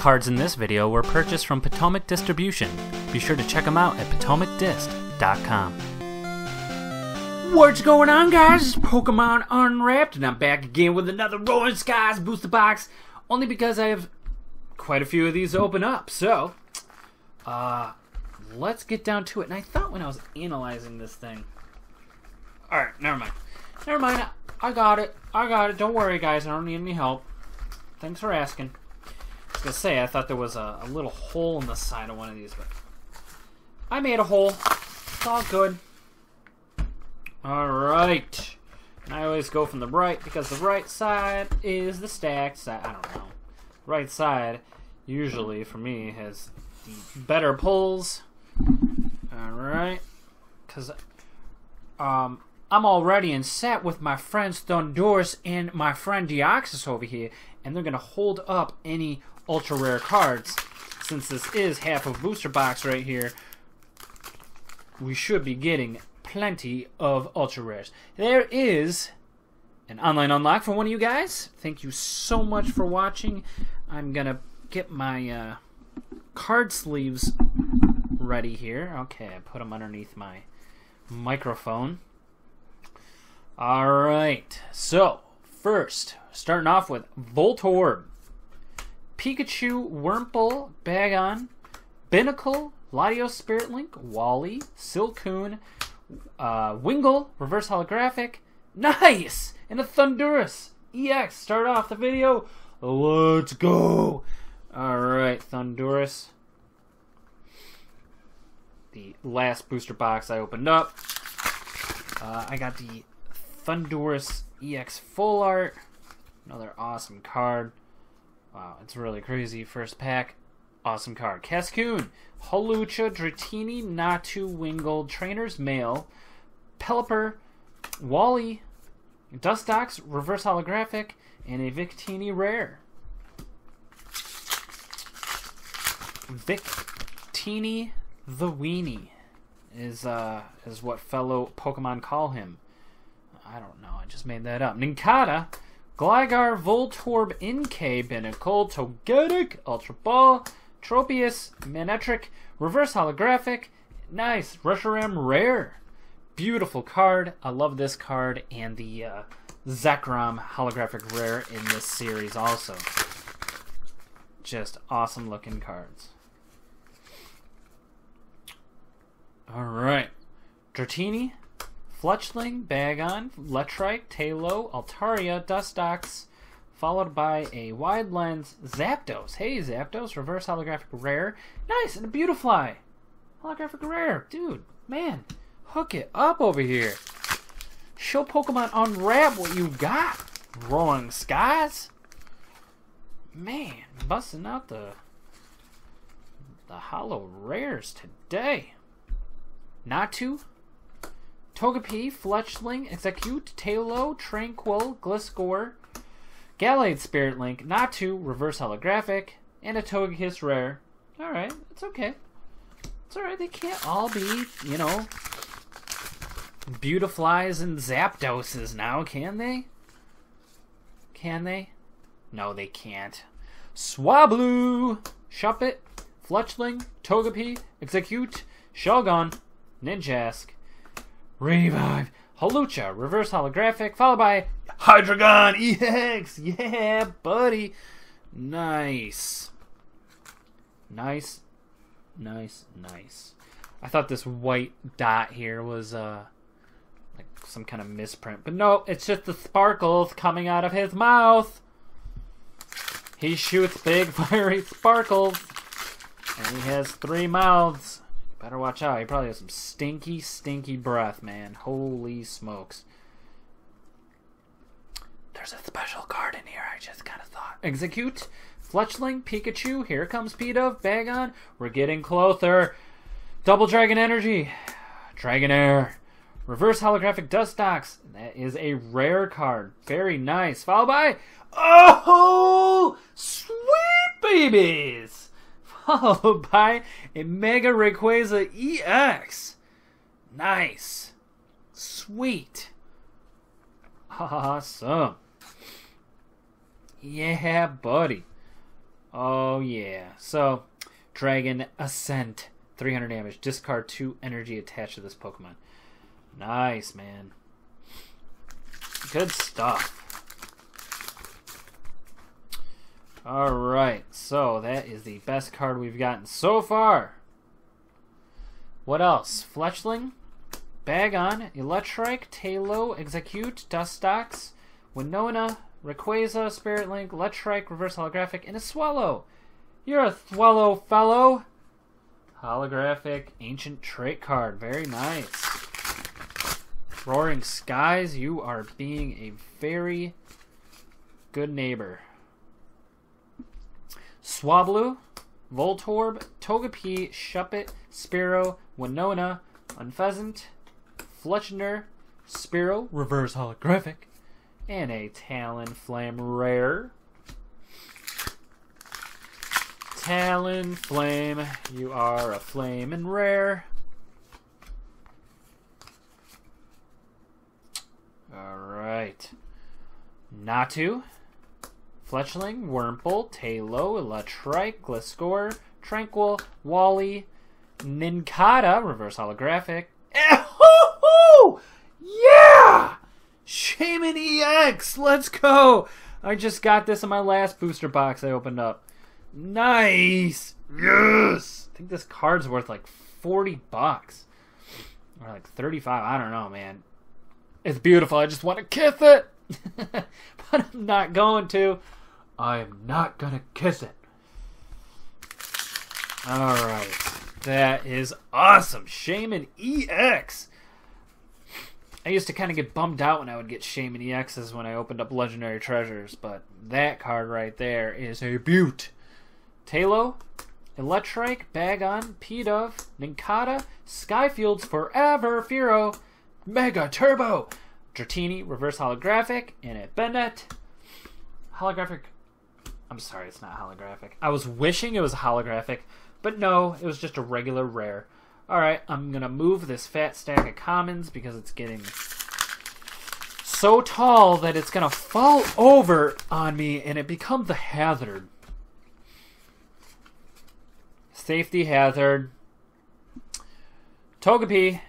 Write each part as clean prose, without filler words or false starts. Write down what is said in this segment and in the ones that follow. cards in this video were purchased from Potomac Distribution. Be sure to check them out at PotomacDist.com. What's going on, guys? It's Pokemon Unwrapped, and I'm back again with another Roaring Skies booster box, only because I have quite a few of these open up. So, let's get down to it. And I thought when I was analyzing this thing... Alright, never mind. Never mind. I got it. Don't worry, guys. I don't need any help. Thanks for asking. I was going to say, I thought there was a little hole in the side of one of these, but I made a hole. It's all good. Alright, and I always go from the right because the right side is the stacked side. I don't know. Right side, usually for me, has the better pulls. Alright, because I'm already in set with my friends Thundurus and my friend Deoxys over here, and they're going to hold up any ultra rare cards. Since this is half of booster box right here, we should be getting plenty of ultra rares. There is an online unlock for one of you guys. Thank you so much for watching. I'm gonna get my card sleeves ready here. Okay, I put them underneath my microphone. All right, so first, starting off with Voltorb, Pikachu, Wurmple, Bagon, Binnacle, Latios, Spirit Link, Wally, Silcoon, Wingull, reverse holographic, nice, and a Thundurus EX. Start off the video. Let's go. Alright, Thundurus, the last booster box I opened up. I got the Thundurus EX full art, another awesome card. Wow, it's really crazy. First pack. Awesome card. Cascoon, Hawlucha, Dratini, Natu, Wingull, Trainer's Mail, Pelipper, Wally, Dustox, reverse holographic, and a Victini rare. Victini the Weenie is what fellow Pokemon call him. I don't know, I just made that up. Nincada, Gligar, Voltorb, NK, Binnacle, Togetic, Ultra Ball, Tropius, Manectric, reverse holographic, nice, Reshiram rare, beautiful card. I love this card and the Zekrom holographic rare in this series also. Just awesome looking cards. Alright, Dratini, Fletchling, Bagon, Electrike, Talo, Altaria, Dustox, followed by a wide lens Zapdos. Hey, Zapdos, reverse holographic rare. Nice, and a Beautifly. Holographic rare. Dude, man, hook it up over here. Show Pokemon Unwrap what you got, Roaring Skies. Man, busting out the holo rares today. Natu, Togepi, Fletchling, Execute, Talo, Tranquil, Gliscor, Gallade, Spirit Link, Natu, reverse holographic, and a Togekiss rare. Alright, it's okay. It's alright, they can't all be, you know, Beautiflies and Zapdoses now, can they? Can they? No, they can't. Swablu, Shuppet, Fletchling, Togepi, Execute, Shelgon, Ninjask, Revive, Hawlucha, reverse holographic, followed by Hydreigon EX. Yeah, buddy. Nice. Nice. Nice. Nice. I thought this white dot here was like some kind of misprint. But no, it's just the sparkles coming out of his mouth. He shoots big fiery sparkles. And he has three mouths. Better watch out. He probably has some stinky, stinky breath, man. Holy smokes. There's a special card in here, I just kind of thought. Execute, Fletchling, Pikachu, here comes Pidove, Bagon, we're getting closer. Double Dragon Energy, Dragonair, reverse holographic Dustox, that is a rare card, very nice. Followed by, oh, sweet babies! Followed by a Mega Rayquaza EX. Nice, sweet, awesome. Yeah, buddy. Oh yeah. So Dragon Ascent, 300 damage. Discard 2 energy attached to this Pokemon. Nice, man. Good stuff. Alright, so that is the best card we've gotten so far. What else? Fletchling, Bagon, Electrike, Talo, Execute, Dustox, Winona, Rayquaza, Spirit Link, Electrike, Reverse Holographic, and a Swallow. You're a Swallow fellow. Holographic Ancient Trait card. Very nice. Roaring Skies, you are being a very good neighbor. Swablu, Voltorb, Togepi, Shuppet, Spearow, Winona, Unpheasant, Fletchender, Spearow, Reverse Holographic, and a Talonflame Rare. Talonflame, you are a flame and rare. Alright. Natu, Fletchling, Wurmple, Talo, Electrike, Gliscor, Tranquil, Wally, Nincada, Reverse Holographic. Yeah! Shaymin EX! Let's go! I just got this in my last booster box I opened up. Nice! Yes! I think this card's worth like 40 bucks. Or like 35. I don't know, man. It's beautiful. I just want to kiss it! But I'm not going to. I'm not going to kiss it. Alright. That is awesome. Shaymin EX. I used to kind of get bummed out when I would get Shaymin EXs when I opened up Legendary Treasures, but that card right there is a beaut. Talo, Electrike, Bagon, Pidove, Nincada, Skyfields Forever, Fearow, Mega Turbo, Dratini, Reverse Holographic, and a Bennett. Holographic. I'm sorry, it's not holographic. I was wishing it was holographic, but no, it was just a regular rare. Alright, I'm going to move this fat stack of commons because it's getting so tall that it's going to fall over on me and it becomes a hazard. Safety hazard. Togepi,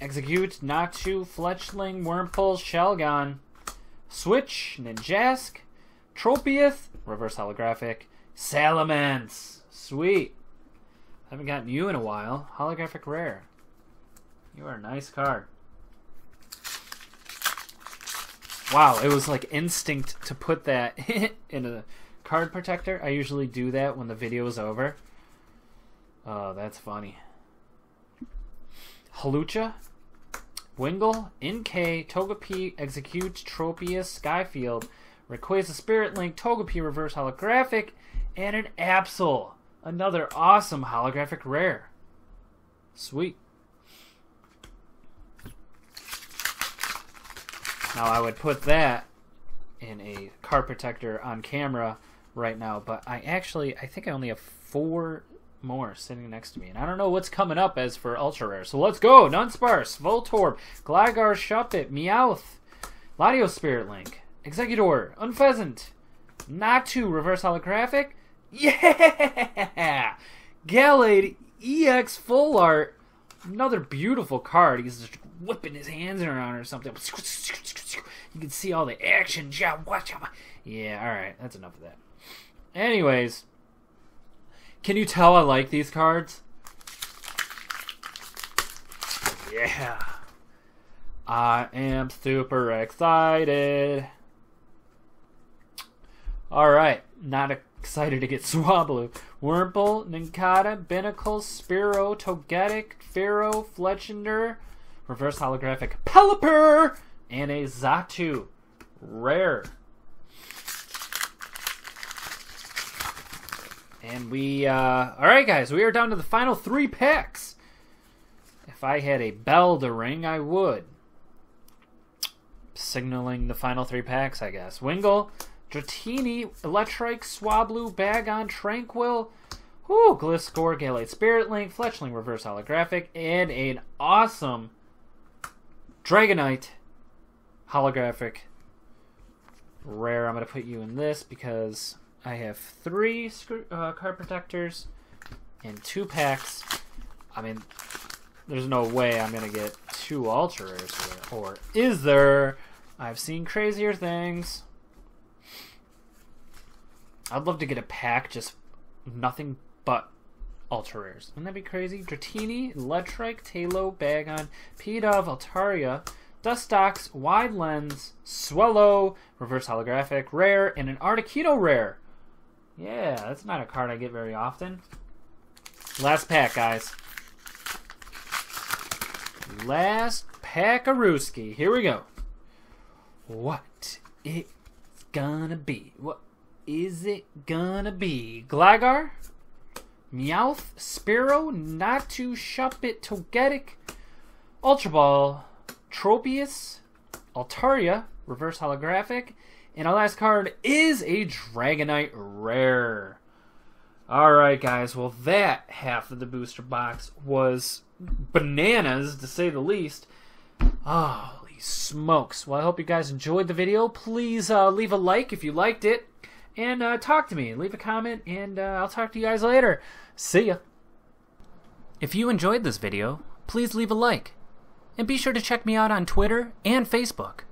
Execute, Natu, Fletchling, Wurmple, Shelgon, Switch, Ninjask, Tropius, Reverse Holographic, Salamence. Sweet. Haven't gotten you in a while. Holographic Rare. You are a nice card. Wow, it was like instinct to put that in a card protector. I usually do that when the video is over. Oh, that's funny. Halucha, Wingull, NK, Togepi, Execute, Tropius, Skyfield, Rayquaza, Spirit Link, Togepi, Reverse Holographic, and an Absol. Another awesome holographic rare. Sweet. Now I would put that in a card protector on camera right now, but I think I only have 4 more sitting next to me, and I don't know what's coming up as for ultra rare. So let's go. Dunsparce, Voltorb, Gligar, Shuppet, Meowth, Latios Spirit Link, Exeggutor, Unpheasant, Natu, Reverse Holographic. Yeah! Gallade EX Full Art. Another beautiful card. He's just whipping his hands around or something. You can see all the action. Yeah, alright. That's enough of that. Anyways. Can you tell I like these cards? Yeah. I am super excited. Alright. Excited to get Swablu, Wurmple, Nincada, Binnacle, Spearow, Togetic, Fearow, Fletchender, Reverse Holographic, Pelipper, and a Zatu. Rare. And we, alright guys, we are down to the final 3 packs. If I had a bell to ring, I would. Signaling the final 3 packs, I guess. Wingull, Dratini, Electrike, Swablu, Bagon, Tranquil, Gliscor, Gallade Spirit Link, Fletchling, Reverse Holographic, and an awesome Dragonite Holographic Rare. I'm going to put you in this because I have 3 card protectors and 2 packs. I mean, there's no way I'm going to get 2 ultra rares here. Or is there? I've seen crazier things. I'd love to get a pack, just nothing but ultra rares. Wouldn't that be crazy? Dratini, Electrike, Talo, Bagon, P-Dove, Altaria, Dustox, Wide Lens, Swellow, Reverse Holographic, Rare, and an Articuno Rare. Yeah, that's not a card I get very often. Last pack, guys. Last pack-a-rooski. Here we go. What it's gonna be? What is it gonna be? Gligar, Meowth, Spearow, Natu, Shuppet, Togetic, Ultra Ball, Tropius, Altaria, Reverse Holographic, and our last card is a Dragonite Rare. Alright guys, well that half of the booster box was bananas, to say the least. Holy smokes. Well, I hope you guys enjoyed the video. Please leave a like if you liked it, and talk to me. Leave a comment, and I'll talk to you guys later. See ya. If you enjoyed this video, please leave a like. And be sure to check me out on Twitter and Facebook.